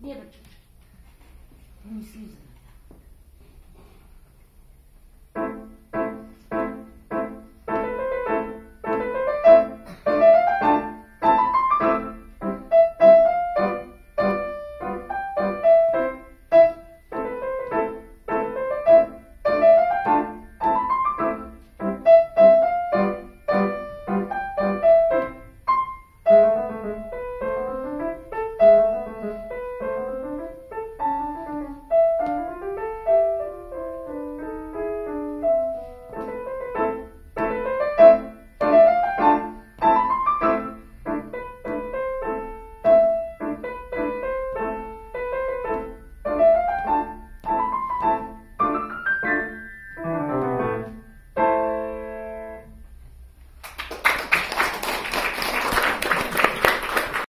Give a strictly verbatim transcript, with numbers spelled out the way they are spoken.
내버려. 너무 쓰이잖아.